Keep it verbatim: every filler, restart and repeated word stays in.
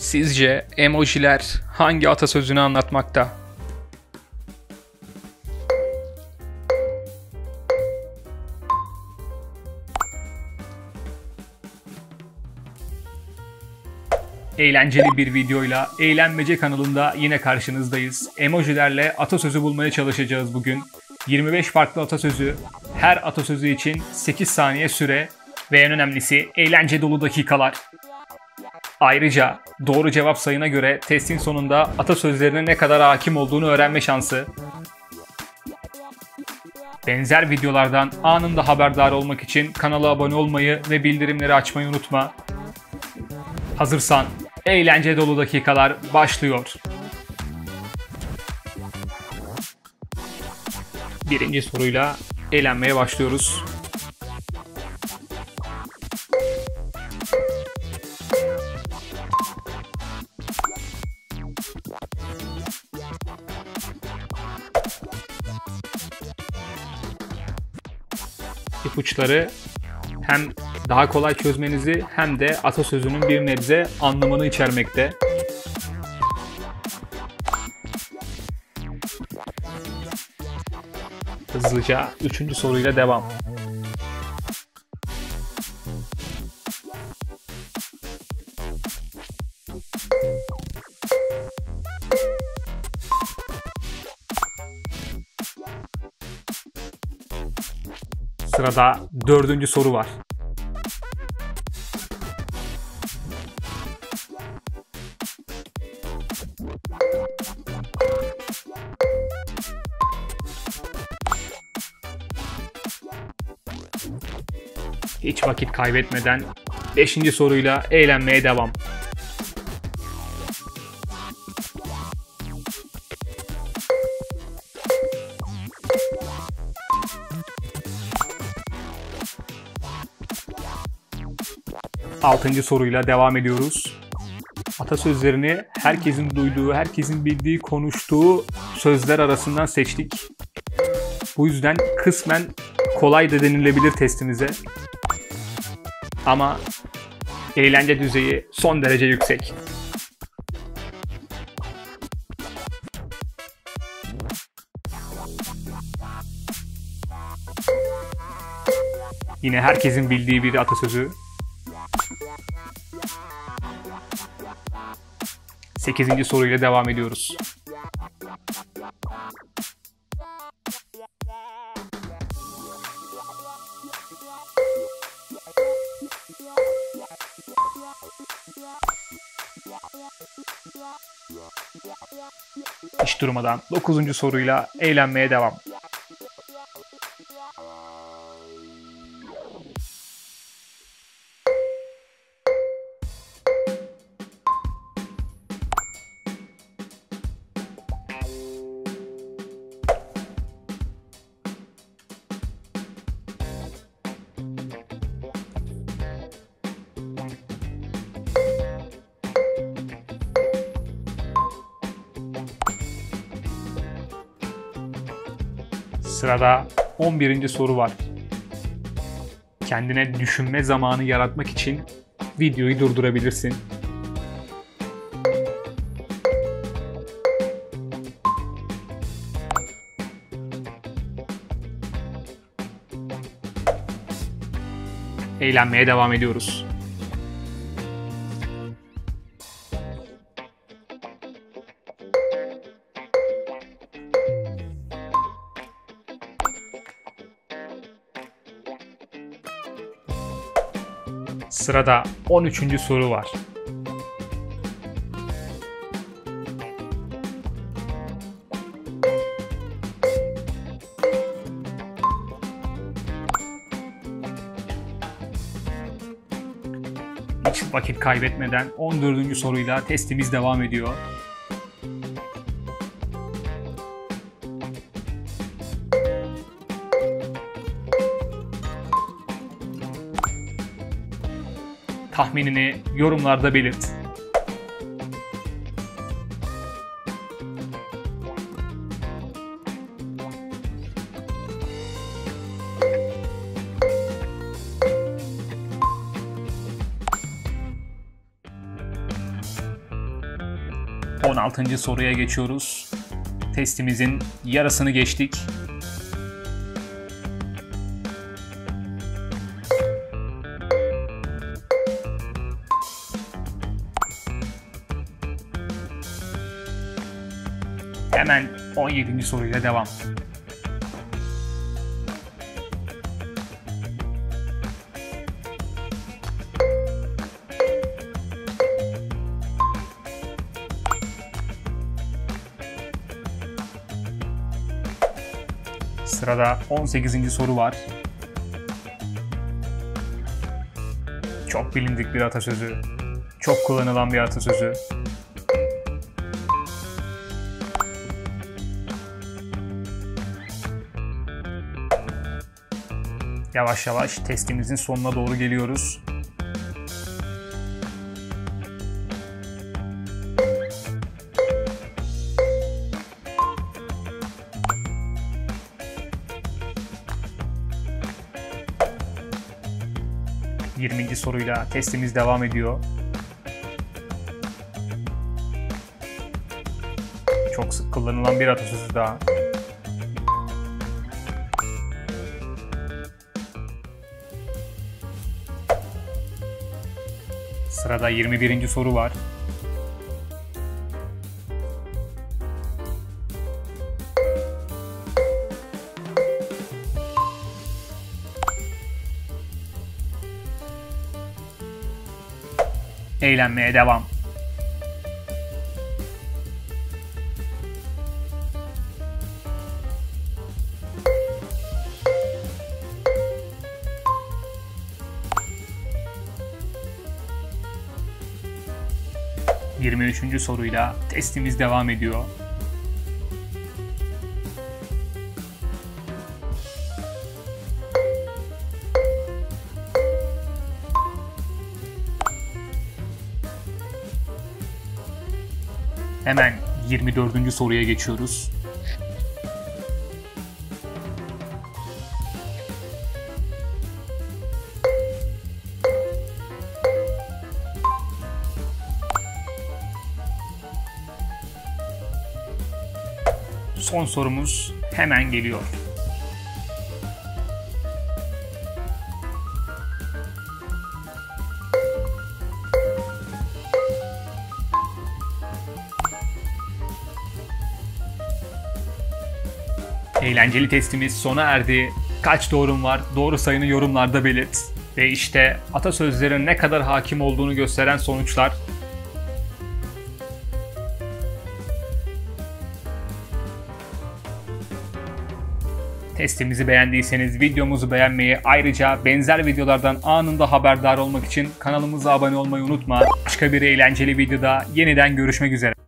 Sizce emojiler hangi atasözünü anlatmakta? Eğlenceli bir videoyla Eglenmece kanalında yine karşınızdayız. Emojilerle atasözü bulmaya çalışacağız bugün. yirmi beş farklı atasözü, her atasözü için sekiz saniye süre ve en önemlisi eğlence dolu dakikalar. Ayrıca doğru cevap sayına göre testin sonunda atasözlerine ne kadar hakim olduğunu öğrenme şansı. Benzer videolardan anında haberdar olmak için kanala abone olmayı ve bildirimleri açmayı unutma. Hazırsan eğlence dolu dakikalar başlıyor. Birinci soruyla eğlenmeye başlıyoruz. İpuçları hem daha kolay çözmenizi hem de atasözünün bir nebze anlamını içermekte. Hızlıca üçüncü soruyla devam. Sırada dördüncü soru var. Hiç vakit kaybetmeden beşinci soruyla eğlenmeye devam. altıncı soruyla devam ediyoruz. Atasözlerini herkesin duyduğu, herkesin bildiği, konuştuğu sözler arasından seçtik. Bu yüzden kısmen kolay da denilebilir testimize. Ama eğlence düzeyi son derece yüksek. Yine herkesin bildiği bir atasözü. sekizinci soruyla devam ediyoruz. Hiç durmadan dokuzuncu soruyla eğlenmeye devam. Sırada on birinci soru var. Kendine düşünme zamanı yaratmak için videoyu durdurabilirsin. Eğlenmeye devam ediyoruz. Sırada on üçüncü soru var. Hiç vakit kaybetmeden on dördüncü soruyla testimiz devam ediyor. Tahminini yorumlarda belirt. on altıncı soruya geçiyoruz. Testimizin yarısını geçtik. Hemen on yedinci soruyla devam. Sırada on sekizinci soru var. Çok bilindik bir atasözü, çok kullanılan bir atasözü. Yavaş yavaş testimizin sonuna doğru geliyoruz. yirminci soruyla testimiz devam ediyor. Çok sık kullanılan bir atasözü daha. Sırada yirmi birinci soru var. Eğlenmeye devam. yirmi üçüncü soruyla testimiz devam ediyor. Hemen yirmi dördüncü soruya geçiyoruz. Son sorumuz hemen geliyor. Eğlenceli testimiz sona erdi. Kaç doğrum var? Doğru sayını yorumlarda belirt. Ve işte atasözlerine ne kadar hakim olduğunu gösteren sonuçlar. Testimizi beğendiyseniz videomuzu beğenmeyi, ayrıca benzer videolardan anında haberdar olmak için kanalımıza abone olmayı unutma. Başka bir eğlenceli videoda yeniden görüşmek üzere.